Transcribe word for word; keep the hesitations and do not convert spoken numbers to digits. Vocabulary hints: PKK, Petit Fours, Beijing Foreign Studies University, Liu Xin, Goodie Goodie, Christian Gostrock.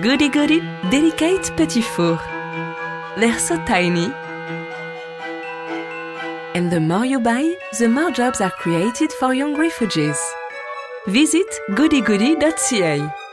Goodie Goodie, delicate Petit Fours. They're so tiny. And the more you buy, the more jobs are created for young refugees. Visit goodie goodie dot c a.